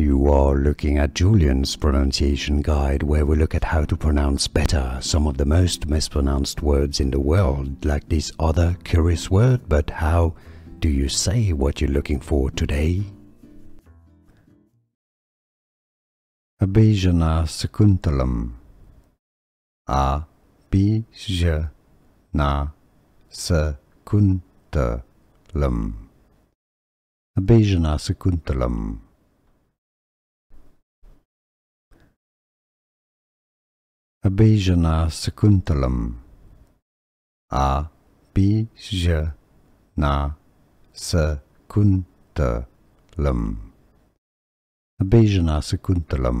You are looking at Julian's pronunciation guide, where we look at how to pronounce better some of the most mispronounced words in the world, like this other curious word. But how do you say what you're looking for today? Abhijnanasakuntalam. Abhijnanasakuntalam. Abhijnanasakuntalam. Abhijnanasakuntalam. Abhijnanasakuntalam. Abhijnanasakuntalam. Abhijnanasakuntalam.